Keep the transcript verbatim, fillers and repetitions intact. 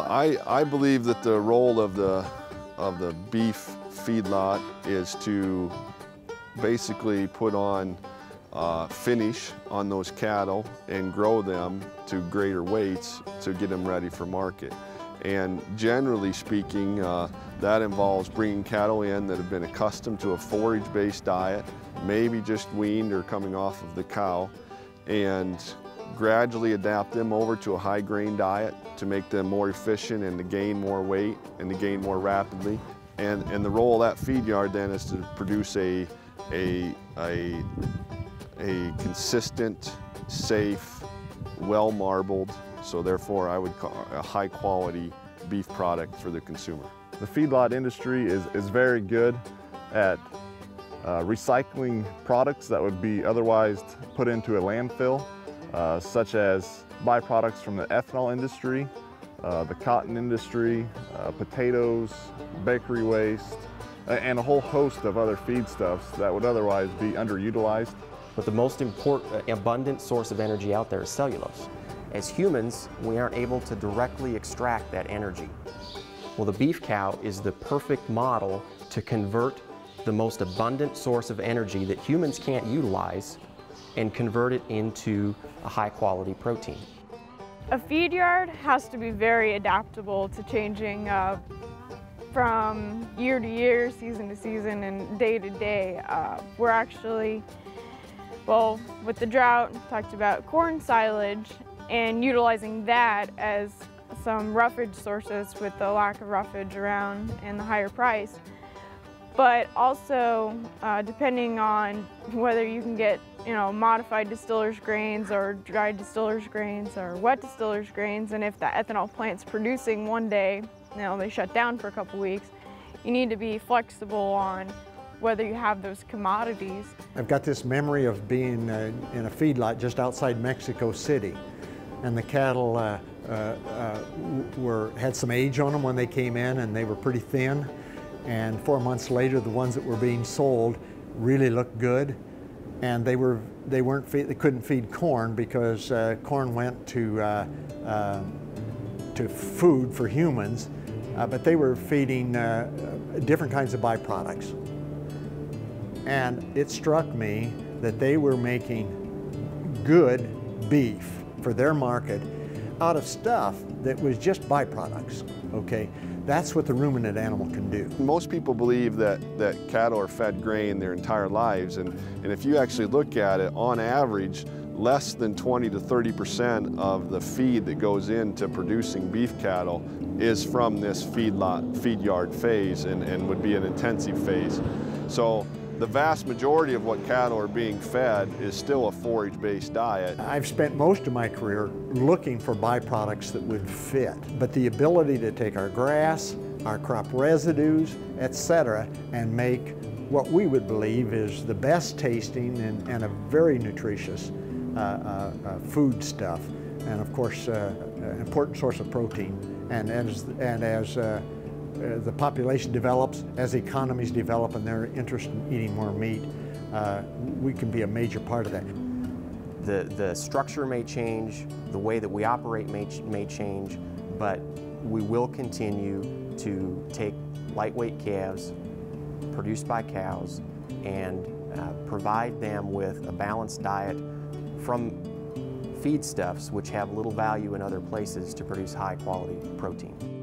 I, I believe that the role of the, of the beef feedlot is to basically put on uh, finish on those cattle and grow them to greater weights to get them ready for market. And generally speaking, uh, that involves bringing cattle in that have been accustomed to a forage-based diet, maybe just weaned or coming off of the cow, and gradually adapt them over to a high-grain diet to make them more efficient and to gain more weight and to gain more rapidly. And, and the role of that feed yard then is to produce a, a, a, a consistent, safe, well-marbled, so therefore I would call a high-quality beef product for the consumer. The feedlot industry is, is very good at uh, recycling products that would be otherwise put into a landfill, uh, such as byproducts from the ethanol industry, uh, the cotton industry, uh, potatoes, bakery waste, and a whole host of other feedstuffs that would otherwise be underutilized. But the most important, abundant source of energy out there is cellulose. As humans, we aren't able to directly extract that energy. Well, the beef cow is the perfect model to convert the most abundant source of energy that humans can't utilize and convert it into a high-quality protein. A feed yard has to be very adaptable to changing uh, from year to year, season to season, and day to day. Uh, we're actually, well, with the drought, talked about corn silage, and utilizing that as some roughage sources with the lack of roughage around and the higher price. But also, uh, depending on whether you can get, you know, modified distillers grains or dried distillers grains or wet distillers grains, and if the ethanol plant's producing one day, you know, they shut down for a couple weeks, you need to be flexible on whether you have those commodities. I've got this memory of being uh, in a feedlot just outside Mexico City, and the cattle uh, uh, uh, were, had some age on them when they came in, and they were pretty thin. And four months later, the ones that were being sold really looked good, and they were they weren't feed, they couldn't feed corn because uh, corn went to uh, uh, to food for humans, uh, but they were feeding uh, different kinds of byproducts. And it struck me that they were making good beef for their market out of stuff that was just byproducts, okay? That's what the ruminant animal can do. Most people believe that, that cattle are fed grain their entire lives, and, and if you actually look at it, on average, less than twenty to thirty percent of the feed that goes into producing beef cattle is from this feedlot, feed yard phase, and, and would be an intensive phase. So, the vast majority of what cattle are being fed is still a forage-based diet. I've spent most of my career looking for byproducts that would fit, but the ability to take our grass, our crop residues, et cetera, and make what we would believe is the best tasting and, and a very nutritious uh, uh, uh, food stuff, and of course, uh, an important source of protein. And as and as uh, Uh, the population develops, as economies develop and they're interested in eating more meat, uh, we can be a major part of that. The, the structure may change, the way that we operate may, may change, but we will continue to take lightweight calves produced by cows and uh, provide them with a balanced diet from feedstuffs which have little value in other places to produce high quality protein.